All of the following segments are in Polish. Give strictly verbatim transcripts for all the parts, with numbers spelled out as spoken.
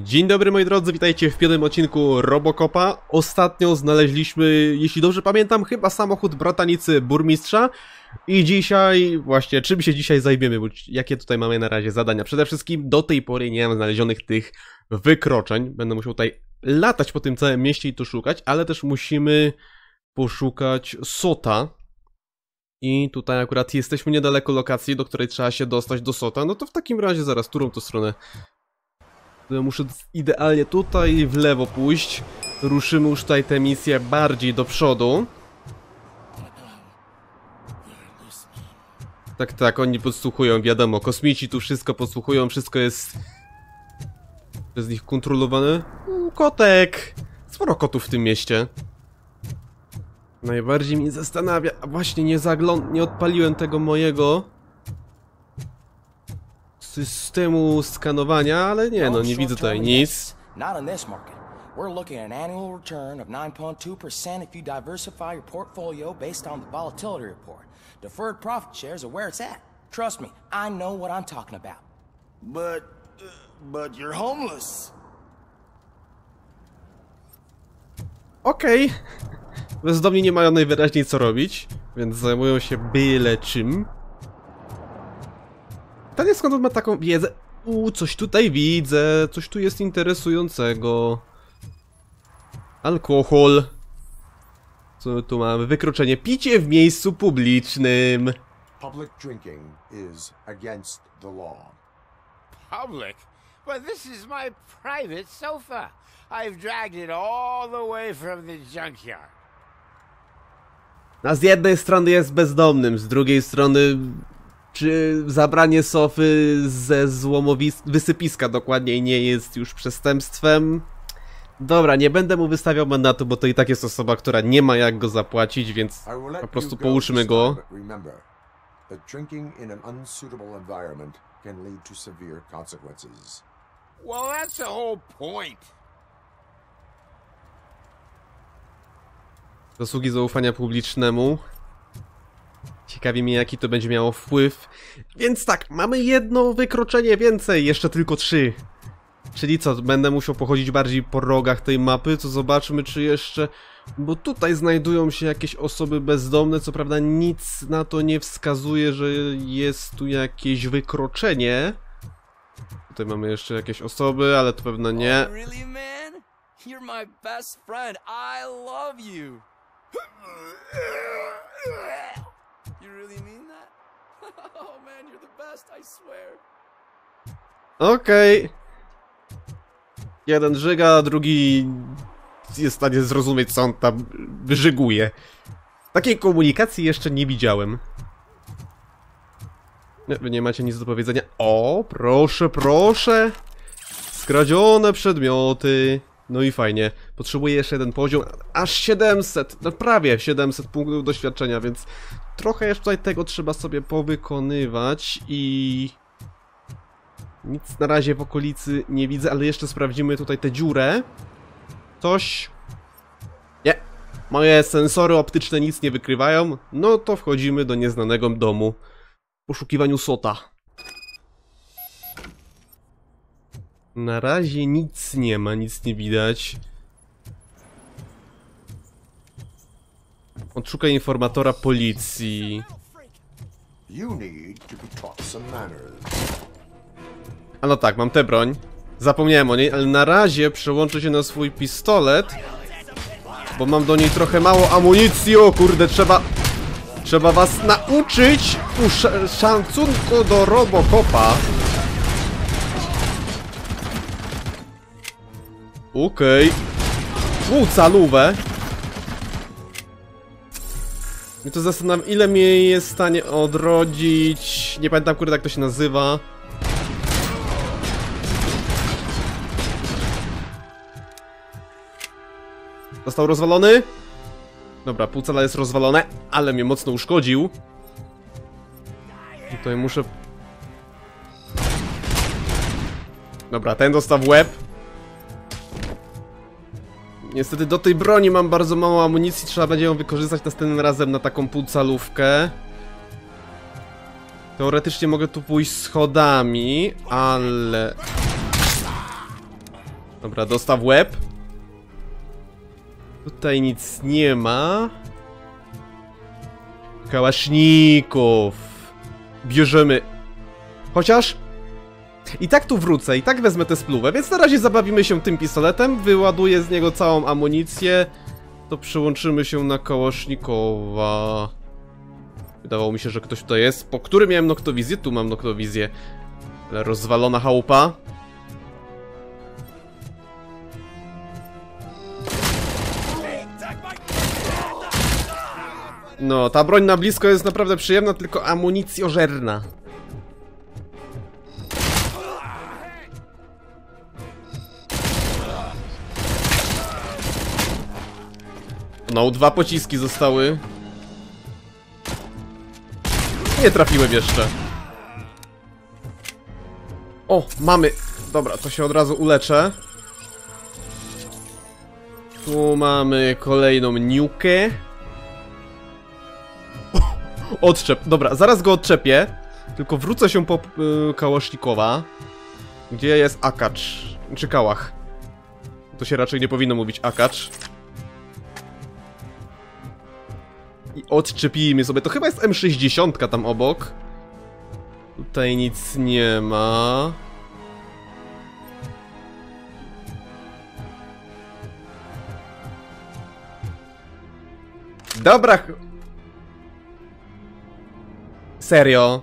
Dzień dobry moi drodzy, witajcie w piątym odcinku RoboCopa. Ostatnio znaleźliśmy, jeśli dobrze pamiętam, chyba samochód bratanicy burmistrza. I dzisiaj, właśnie, czym się dzisiaj zajmiemy, bo jakie tutaj mamy na razie zadania? Przede wszystkim do tej pory nie mam znalezionych tych wykroczeń. Będę musiał tutaj latać po tym całym mieście i tu szukać, ale też musimy poszukać Sota. I tutaj akurat jesteśmy niedaleko lokacji, do której trzeba się dostać do Sota. No to w takim razie zaraz, którą to stronę? Muszę idealnie tutaj w lewo pójść. Ruszymy już tutaj tę misję bardziej do przodu. Tak, tak, oni podsłuchują, wiadomo. Kosmici tu wszystko podsłuchują, wszystko jest przez nich kontrolowane. Kotek! Sporo kotów w tym mieście. Najbardziej mnie zastanawia, a właśnie nie zagląd... nie odpaliłem tego mojego systemu skanowania, ale nie, no nie widzę tutaj nic. Okej. Okay. Bezdomni nie mają najwyraźniej co robić, więc zajmują się byle czym. Pytanie, skąd on ma taką wiedzę? Uuu, coś tutaj widzę, coś tu jest interesującego. Alkohol. Co my tu mamy? Wykroczenie. Picie w miejscu publicznym. Public drinking is against the law. Public? Well, this is my private sofa. I've dragged it all the way from the junkyard. A z jednej strony jest bezdomnym, z drugiej strony... Czy zabranie sofy ze złomowiska, wysypiska dokładniej, nie jest już przestępstwem? Dobra, nie będę mu wystawiał mandatu, bo to i tak jest osoba, która nie ma jak go zapłacić, więc po prostu połóżmy go. Zasługi zaufania publicznemu. Ciekawi mnie, jaki to będzie miało wpływ. Więc tak, mamy jedno wykroczenie więcej, jeszcze tylko trzy. Czyli co, będę musiał pochodzić bardziej po rogach tej mapy, to zobaczmy, czy jeszcze... Bo tutaj znajdują się jakieś osoby bezdomne, co prawda nic na to nie wskazuje, że jest tu jakieś wykroczenie. Tutaj mamy jeszcze jakieś osoby, ale to pewno nie. Okej. Okay. Jeden żyga, drugi jest w stanie zrozumieć, co on tam wyżyguje. Takiej komunikacji jeszcze nie widziałem. Nie, wy nie macie nic do powiedzenia. O, proszę, proszę. Skradzione przedmioty. No i fajnie. Potrzebuję jeszcze jeden poziom. Aż siedemset, no prawie siedemset punktów doświadczenia, więc trochę jeszcze tutaj tego trzeba sobie powykonywać i... Nic na razie w okolicy nie widzę, ale jeszcze sprawdzimy tutaj tę dziurę. Coś... Nie. Moje sensory optyczne nic nie wykrywają. No to wchodzimy do nieznanego domu. W poszukiwaniu Sota. Na razie nic nie ma, nic nie widać. Odszukaj informatora policji. A no tak, mam tę broń. Zapomniałem o niej, ale na razie przełączę się na swój pistolet. Bo mam do niej trochę mało amunicji. O kurde, trzeba... Trzeba was nauczyć usz- szacunku do RoboCopa. Okej. Okay. Łuca luwę. I to zastanawiam, ile mnie jest w stanie odrodzić. Nie pamiętam, kurde, jak to się nazywa. Został rozwalony? Dobra, pół cala jest rozwalone, ale mnie mocno uszkodził. Tutaj muszę... Dobra, ten dostał w łeb. Niestety do tej broni mam bardzo mało amunicji, trzeba będzie ją wykorzystać następnym razem na taką półcalówkę. Teoretycznie mogę tu pójść schodami, ale... Dobra, dostaw łeb. Tutaj nic nie ma. Kałaszników. Bierzemy. Chociaż i tak tu wrócę, i tak wezmę tę spluwę, więc na razie zabawimy się tym pistoletem. Wyładuję z niego całą amunicję. To przyłączymy się na Kałasznikowa. Wydawało mi się, że ktoś tutaj jest. Po którym miałem noktowizję? Tu mam noktowizję. Rozwalona chałupa. No, ta broń na blisko jest naprawdę przyjemna, tylko amunicjożerna. No, dwa pociski zostały. Nie trafiłem jeszcze. O, mamy. Dobra, to się od razu uleczę. Tu mamy kolejną niukę. Odczep. Dobra, zaraz go odczepię. Tylko wrócę się po yy, Kałasznikowa. Gdzie jest akacz? Czy kałach? To się raczej nie powinno mówić akacz. I odczepijmy sobie. To chyba jest M sześćdziesiąt tam obok. Tutaj nic nie ma. Dobra. Serio?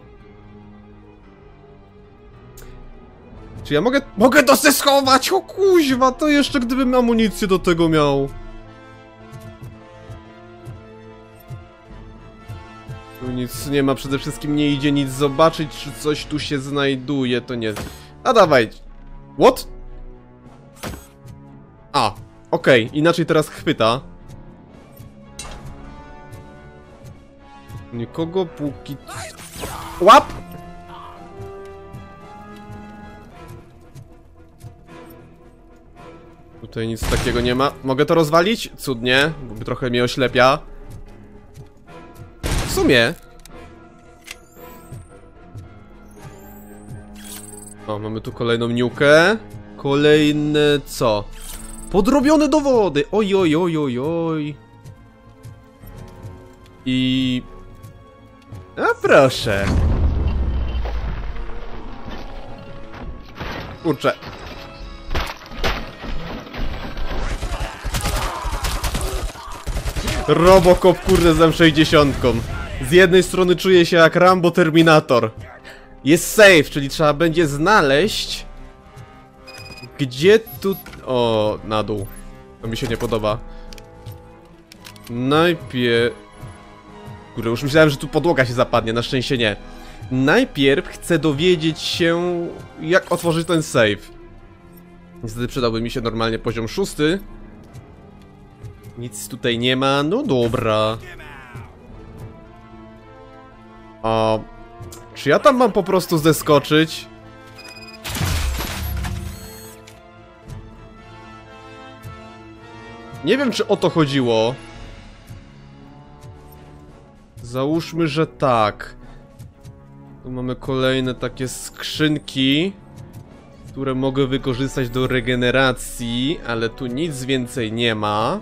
Czy ja mogę... Mogę to se schować! O kuźwa! To jeszcze gdybym amunicję do tego miał. Tu nic nie ma, przede wszystkim nie idzie nic zobaczyć, czy coś tu się znajduje, to nie... A dawaj! What? A, okej, okay. Inaczej teraz chwyta. Nikogo póki... Łap! Tutaj nic takiego nie ma. Mogę to rozwalić? Cudnie, bo trochę mnie oślepia. W sumie. O, mamy tu kolejną niukę. Kolejne co? Podrobione dowody! Oj, oj, oj, oj, oj. I... A proszę. Kurczę. RoboCop, kurde, z M sześćdziesiąt. Z jednej strony czuję się jak Rambo Terminator. Jest safe, czyli trzeba będzie znaleźć... Gdzie tu... O, na dół. To mi się nie podoba. Najpierw... Kurde, już myślałem, że tu podłoga się zapadnie, na szczęście nie. Najpierw chcę dowiedzieć się, jak otworzyć ten safe. Niestety przydałby mi się normalnie poziom szósty. Nic tutaj nie ma, no dobra. A, czy ja tam mam po prostu zeskoczyć? Nie wiem, czy o to chodziło. Załóżmy, że tak. Tu mamy kolejne takie skrzynki, które mogę wykorzystać do regeneracji, ale tu nic więcej nie ma.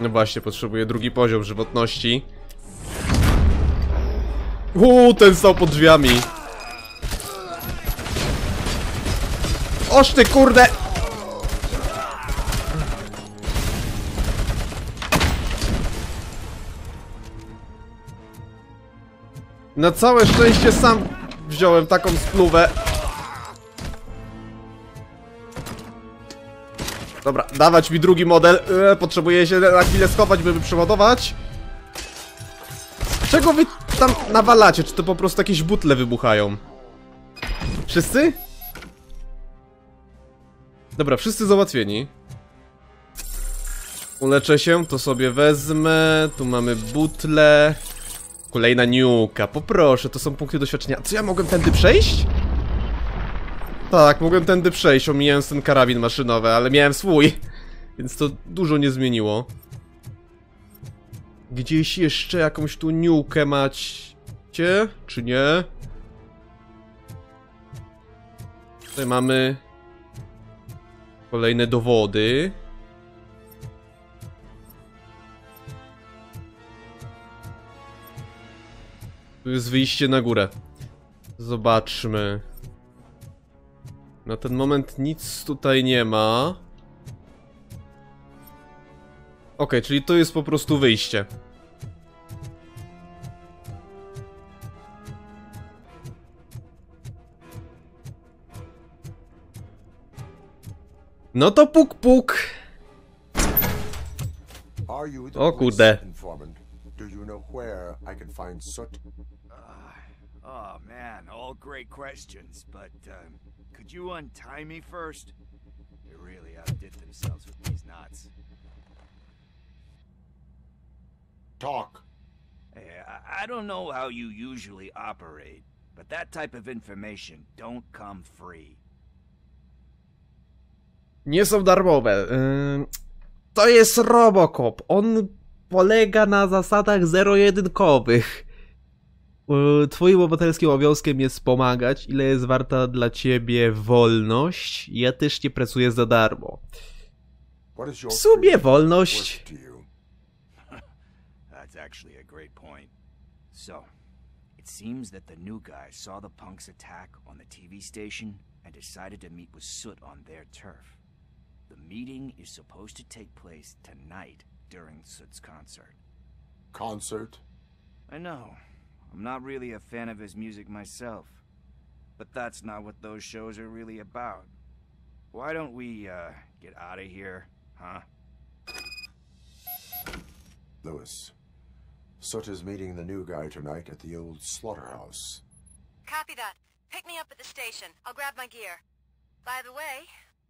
No właśnie, potrzebuję drugi poziom żywotności. Uuu, ten stał pod drzwiami. Oż ty, kurde! Na całe szczęście sam wziąłem taką spluwę. Dobra, dawać mi drugi model. Eee, potrzebuję się na chwilę schować, by przeładować. Z czego wy tam nawalacie? Czy to po prostu jakieś butle wybuchają? Wszyscy? Dobra, wszyscy załatwieni. Uleczę się, to sobie wezmę. Tu mamy butle. Kolejna niuka, poproszę, to są punkty doświadczenia. Co, ja mogłem tędy przejść? Tak, mogłem tędy przejść, omijając ten karabin maszynowy, ale miałem swój. Więc to dużo nie zmieniło. Gdzieś jeszcze jakąś tu niukę macie? Czy nie? Tutaj mamy kolejne dowody. Tu jest wyjście na górę. Zobaczmy. Na ten moment nic tutaj nie ma. Ok, czyli to jest po prostu wyjście. No to puk puk. O kurde. Do you know where I can find Soot? Uh, oh man, all great questions, but uh, could you untie me first? They really outdid themselves with these knots. Talk. Hey, I, I don't know how you usually operate, but that type of information don't come free. Nie są darmowe. Yy, to jest RoboCop. On polega na zasadach zero-jedynkowych. Twoim obywatelskim obowiązkiem jest pomagać, ile jest warta dla ciebie wolność. Ja też nie pracuję za darmo. W sumie wolność. That's actually a great point. So, it seems that the new guy saw the punks attack on the T V station and decided to meet with Soot on their turf. The meeting is supposed to take place tonight. During Soot's concert. Concert? I know. I'm not really a fan of his music myself. But that's not what those shows are really about. Why don't we, uh, get out of here, huh? Lewis, Soot is meeting the new guy tonight at the old slaughterhouse. Copy that. Pick me up at the station. I'll grab my gear. By the way,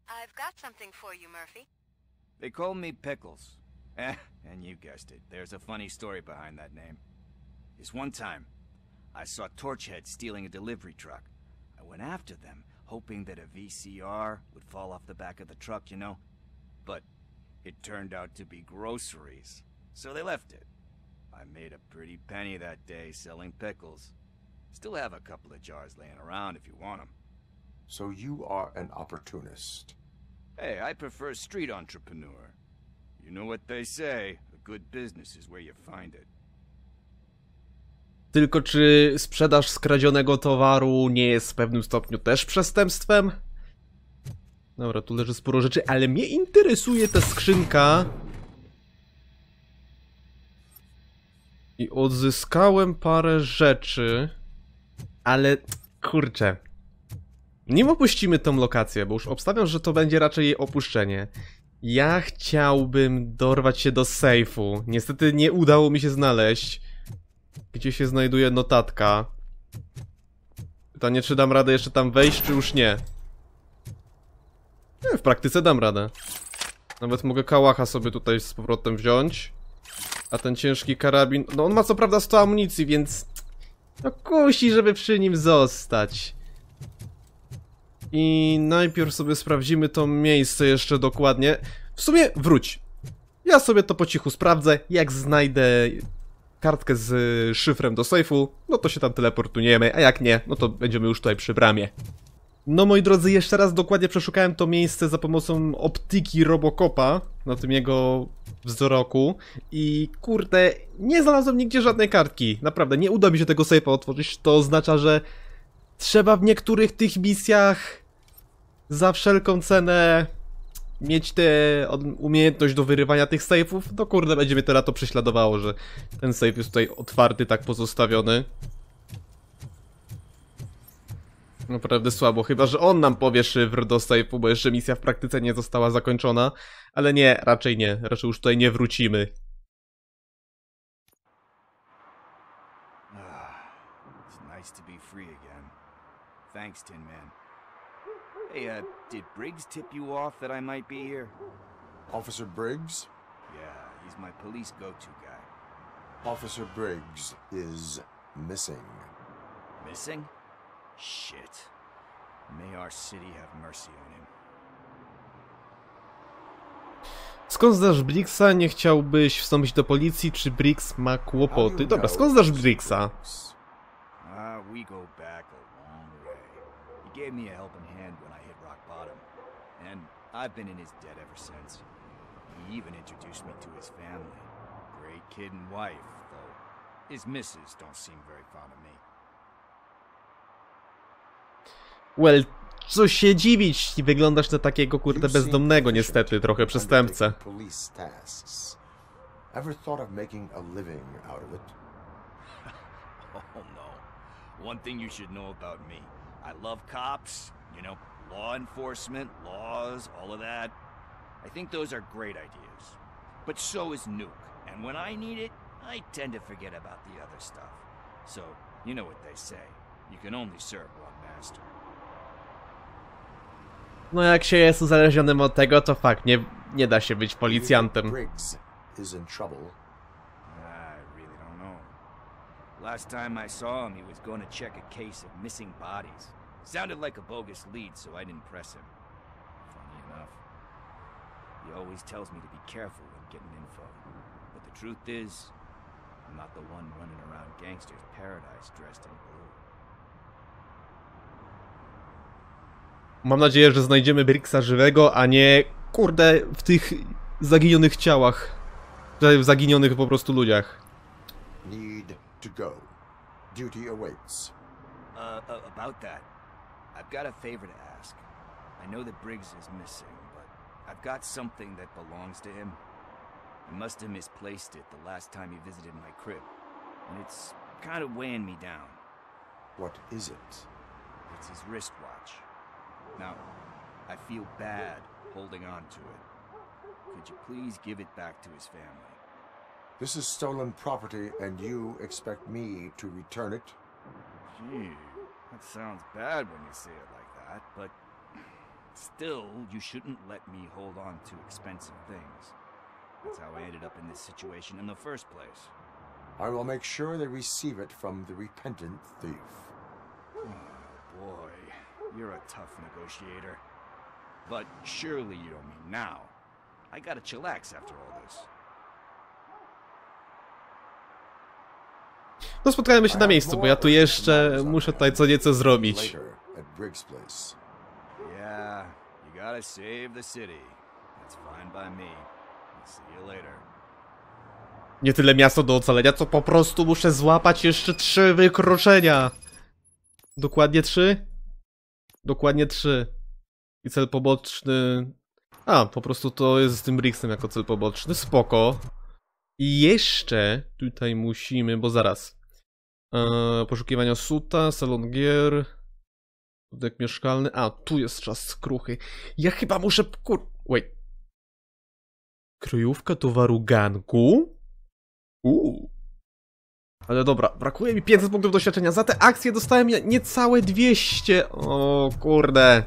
I've got something for you, Murphy. They call me Pickles. Eh, and you guessed it. There's a funny story behind that name. This one time, I saw Torchhead stealing a delivery truck. I went after them, hoping that a V C R would fall off the back of the truck, you know? But it turned out to be groceries, so they left it. I made a pretty penny that day selling pickles. Still have a couple of jars laying around if you want them. So you are an opportunist. Hey, I prefer street entrepreneur. You know what they say, a good business is where you find it. Tylko czy sprzedaż skradzionego towaru nie jest w pewnym stopniu też przestępstwem? Dobra, tu leży sporo rzeczy, ale mnie interesuje ta skrzynka. I odzyskałem parę rzeczy, ale kurczę. Nim opuścimy tą lokację, bo już obstawiam, że to będzie raczej jej opuszczenie. Ja chciałbym dorwać się do sejfu. Niestety nie udało mi się znaleźć, gdzie się znajduje notatka. Pytanie, czy dam radę jeszcze tam wejść, czy już nie? Nie, w praktyce dam radę. Nawet mogę kałacha sobie tutaj z powrotem wziąć. A ten ciężki karabin... No on ma co prawda sto amunicji, więc... No kusi, żeby przy nim zostać. I najpierw sobie sprawdzimy to miejsce jeszcze dokładnie. W sumie wróć. Ja sobie to po cichu sprawdzę. Jak znajdę kartkę z szyfrem do sejfu, no to się tam teleportujemy, a jak nie, no to będziemy już tutaj przy bramie. No moi drodzy, jeszcze raz dokładnie przeszukałem to miejsce za pomocą optyki RoboCopa, na tym jego wzroku. I kurde, nie znalazłem nigdzie żadnej kartki. Naprawdę, nie uda mi się tego sejfa otworzyć, to oznacza, że... Trzeba w niektórych tych misjach za wszelką cenę mieć tę umiejętność do wyrywania tych sejfów. No kurde, będzie mnie teraz to prześladowało, że ten sejf jest tutaj otwarty, tak pozostawiony. Naprawdę słabo, chyba że on nam powie szyfr do sejfu, bo jeszcze misja w praktyce nie została zakończona. Ale nie, raczej nie, raczej już tutaj nie wrócimy. Thanks, Tin Man. Hey, uh, did Briggs tip you off that I might be here? Officer Briggs? Yeah, he's my police go-to guy. Officer Briggs is missing. Missing? Shit. May our city have mercy on him. Skąd znasz Briggsa? Nie chciałbyś wstąpić do policji? Czy Briggs ma kłopoty? Dobra, skąd znasz Briggsa? Ah, we go back. He gave me a helping hand when I hit rock bottom, and I've been in his debt ever since. He even introduced me to his family. Great kid and wife, though his missus don't seem very fond of me. Well, co się dziwić, wyglądasz na takiego kurde bezdomnego, niestety, trochę przestępcę. Ever thought of making a living out of it? Oh no. One thing you should know about me. I love cops, you know, law enforcement, laws, all of that. I think those are great ideas. But so is Nuke, and when I need it, I tend to forget about the other stuff. So, you know what they say. You can only serve one master. No jak się jest uzależnionym od tego, to fakt, nie, nie da się być policjantem. Is in trouble. I really don't know. Last time I saw him, he was going to check a case of missing bodies. Sounded like a bogus lead, so I didn't press him. Funny enough, he always tells me to be careful when getting info. But the truth is, I'm not the one running around gangsters' paradise dressed in blue. Mam nadzieję, że znajdziemy Briggsa żywego, a nie kurde w tych zaginionych ciałach. W zaginionych po prostu ludziach. Need to go. Duty awaits. Uh, about that, I've got a favor to ask. I know that Briggs is missing, but I've got something that belongs to him. I must have misplaced it the last time he visited my crib, and it's kind of weighing me down. What is it? It's his wristwatch. Now, I feel bad holding on to it. Could you please give it back to his family? This is stolen property, and you expect me to return it? Gee, that sounds bad when you say it like that, but still, you shouldn't let me hold on to expensive things. That's how I ended up in this situation in the first place. I will make sure they receive it from the repentant thief. Oh, boy, you're a tough negotiator. But surely you don't mean now. I gotta chillax after all this. No spotkajmy się na miejscu, bo ja tu jeszcze muszę tutaj co nieco zrobić. Yeah, you gotta save the city. That's fine by me. See you later. Nie tyle miasto do ocalenia, co po prostu muszę złapać jeszcze trzy wykroczenia. Dokładnie trzy? Dokładnie trzy. I cel poboczny... A, po prostu to jest z tym Briggsem jako cel poboczny, spoko. I jeszcze tutaj musimy, bo zaraz. Eee, poszukiwania Sota, salon gier, budynek mieszkalny. A, tu jest czas skruchy. Ja chyba muszę... kur... wait. Kryjówka towaru ganku? Uuu. Ale dobra, brakuje mi pięćset punktów doświadczenia. Za te akcje dostałem niecałe dwieście. O kurde.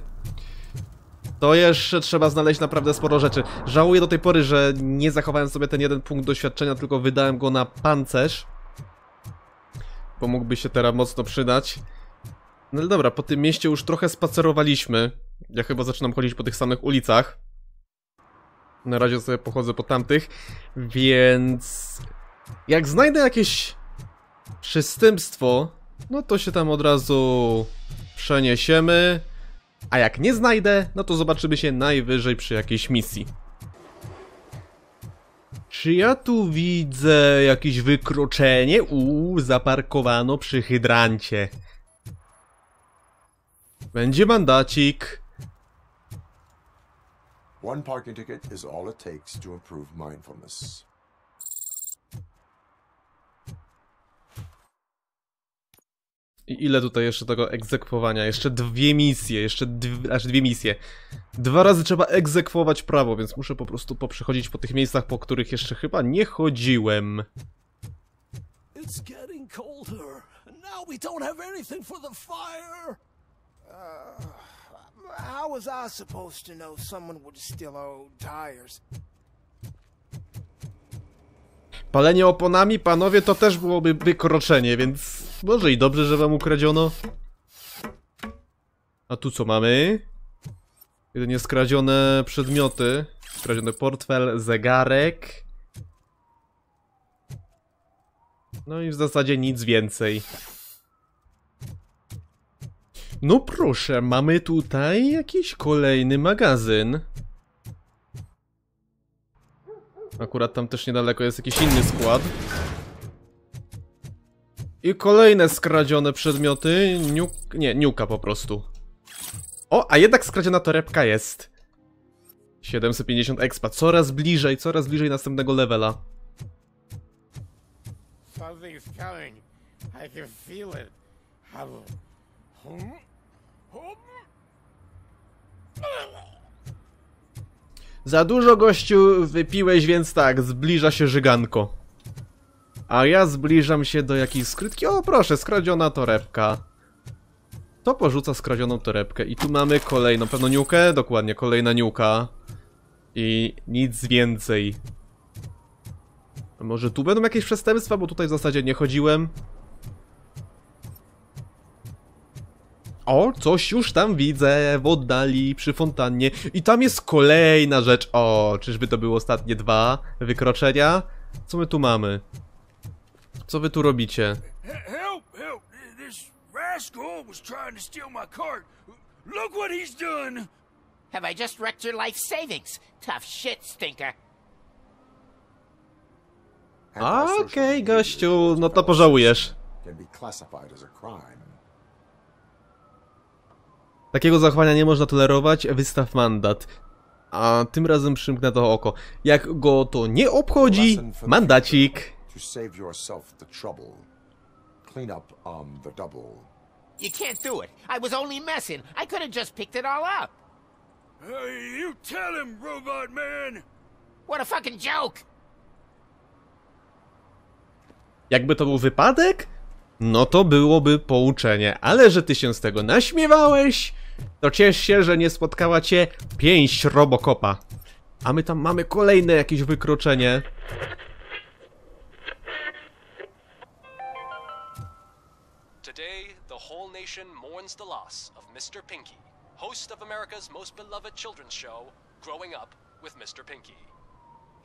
To jeszcze trzeba znaleźć naprawdę sporo rzeczy. Żałuję do tej pory, że nie zachowałem sobie ten jeden punkt doświadczenia, tylko wydałem go na pancerz. Bo mógłby się teraz mocno przydać. No ale dobra, po tym mieście już trochę spacerowaliśmy. Ja chyba zaczynam chodzić po tych samych ulicach. Na razie sobie pochodzę po tamtych. Więc... jak znajdę jakieś przystępstwo, no to się tam od razu przeniesiemy. A jak nie znajdę, no to zobaczymy się najwyżej przy jakiejś misji. Czy ja tu widzę jakieś wykroczenie? Uuu, zaparkowano przy hydrancie. Będzie mandacik. One parking ticket is all it takes to improve mindfulness. I ile tutaj jeszcze tego egzekwowania? Jeszcze dwie misje, jeszcze dwie, aż dwie misje. Dwa razy trzeba egzekwować prawo, więc muszę po prostu poprzechodzić po tych miejscach, po których jeszcze chyba nie chodziłem. Palenie oponami, panowie, to też byłoby wykroczenie, więc może i dobrze, że wam ukradziono. A tu co mamy? Jedynie skradzione przedmioty. Skradziony portfel, zegarek. No i w zasadzie nic więcej. No proszę, mamy tutaj jakiś kolejny magazyn. Akurat tam też niedaleko jest jakiś inny skład. I kolejne skradzione przedmioty. Niuk... Nie, niuka po prostu. O, a jednak skradziona torebka jest. siedemset pięćdziesiąt expa. Coraz bliżej, coraz bliżej następnego levela. Za dużo, gościu, wypiłeś, więc tak, zbliża się żyganko. A ja zbliżam się do jakiejś skrytki. O, proszę, skradziona torebka. To porzuca skradzioną torebkę. I tu mamy kolejną, pewno niukę? Dokładnie, kolejna niuka. I nic więcej. A może tu będą jakieś przestępstwa, bo tutaj w zasadzie nie chodziłem. O, coś już tam widzę w oddali przy fontannie. I tam jest kolejna rzecz. O, czyżby to były ostatnie dwa wykroczenia? Co my tu mamy? Co wy tu robicie? Okej, gościu, no to pożałujesz. Takiego zachowania nie można tolerować, wystaw mandat. A tym razem przymknę to oko. Jak go to nie obchodzi, mandacik. To save yourself the trouble. Clean up on the double. You can't do it. I was only messing. I could have just picked it all up. Hey, you tell him, robot man. What a fucking joke. Jakby to był wypadek, no to byłoby pouczenie, ale że ty się z tego naśmiewałeś, to ciesz się, że nie spotkała cię pięść Robocopa. A my tam mamy kolejne jakieś wykroczenie. Today, the whole nation mourns the loss of mister Pinky, host of America's most beloved children's show, Growing Up with mister Pinky.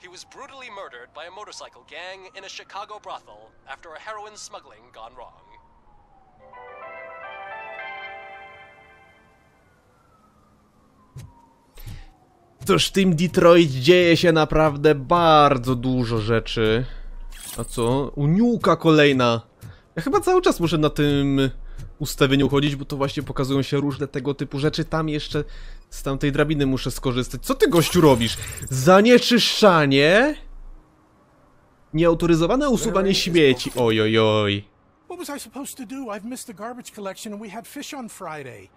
He was brutally murdered by a motorcycle gang in a Chicago brothel after a heroin smuggling gone wrong. Cóż, w tym Detroit dzieje się naprawdę bardzo dużo rzeczy. A co? Uniuka kolejna. Ja chyba cały czas muszę na tym ustawieniu chodzić, bo to właśnie pokazują się różne tego typu rzeczy. Tam jeszcze z tamtej drabiny muszę skorzystać. Co ty, gościu, robisz? Zanieczyszczanie? Nieautoryzowane usuwanie śmieci. Oj, oj, oj. What was I supposed to do? I've missed the garbage collection and we had fish on Friday.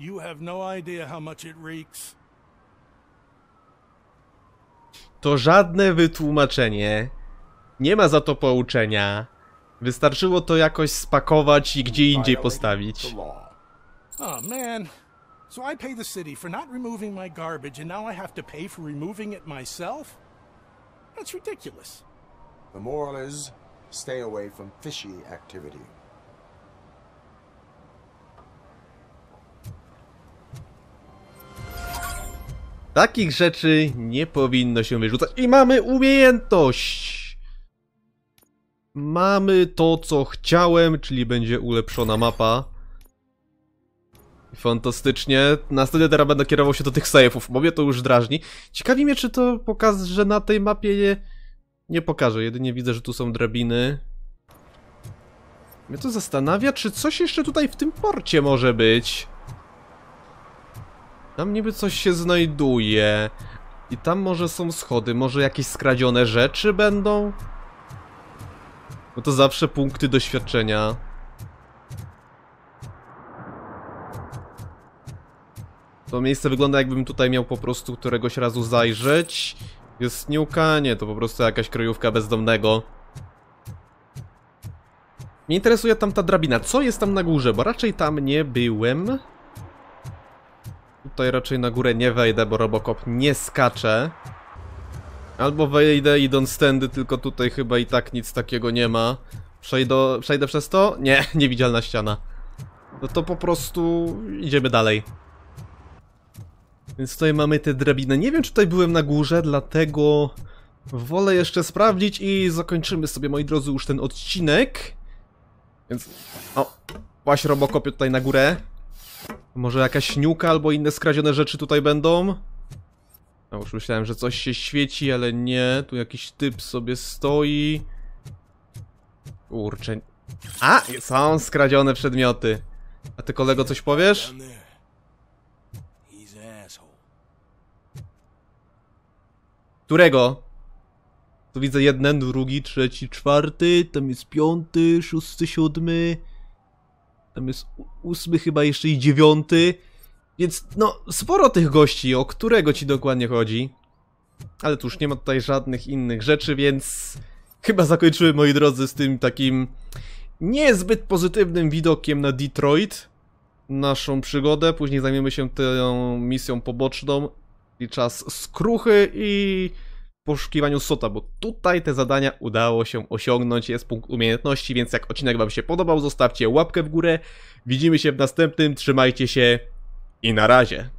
You have no idea how much it reeks. To żadne wytłumaczenie. Nie ma za to pouczenia. Wystarczyło to jakoś spakować i gdzie indziej postawić. Oh man. So I pay the city for not removing my garbage and now I have to pay for removing it myself? That's ridiculous. The moral is stay away from fishy activity. Takich rzeczy nie powinno się wyrzucać i mamy umiejętność. Mamy to, co chciałem, czyli będzie ulepszona mapa. Fantastycznie. Następnie teraz będę kierował się do tych sejfów, bo mnie to już drażni. Ciekawi mnie, czy to pokaże, że na tej mapie je... nie pokaże. Jedynie widzę, że tu są drabiny. Mnie to zastanawia, czy coś jeszcze tutaj w tym porcie może być. Tam niby coś się znajduje. I tam może są schody, może jakieś skradzione rzeczy będą? No to zawsze punkty doświadczenia. To miejsce wygląda, jakbym tutaj miał po prostu któregoś razu zajrzeć. Jest niuka? Nie, to po prostu jakaś kryjówka bezdomnego. Mnie interesuje tam ta drabina. Co jest tam na górze? Bo raczej tam nie byłem. Tutaj raczej na górę nie wejdę, bo Robocop nie skacze. Albo wejdę idąc tędy, tylko tutaj chyba i tak nic takiego nie ma. Przejdę, przejdę przez to? Nie, niewidzialna ściana. No to po prostu idziemy dalej. Więc tutaj mamy tę drabinę. Nie wiem, czy tutaj byłem na górze, dlatego wolę jeszcze sprawdzić i zakończymy sobie, moi drodzy, już ten odcinek. Więc... O, właśnie Robocopie tutaj na górę. Może jakaś śniuka albo inne skradzione rzeczy tutaj będą? No już myślałem, że coś się świeci, ale nie. Tu jakiś typ sobie stoi. Kurczę. A! Są skradzione przedmioty. A ty, kolego, coś powiesz? Którego? Tu widzę jeden, drugi, trzeci, czwarty. Tam jest piąty, szósty, siódmy. Tam jest ósmy chyba jeszcze i dziewiąty. Więc no, sporo tych gości, o którego ci dokładnie chodzi. Ale tu już nie ma tutaj żadnych innych rzeczy, więc chyba zakończyłem, moi drodzy, z tym takim niezbyt pozytywnym widokiem na Detroit naszą przygodę. Później zajmiemy się tą misją poboczną i czas skruchy i poszukiwaniu Sota, bo tutaj te zadania udało się osiągnąć, jest punkt umiejętności, więc jak odcinek wam się podobał, zostawcie łapkę w górę, widzimy się w następnym, trzymajcie się i na razie.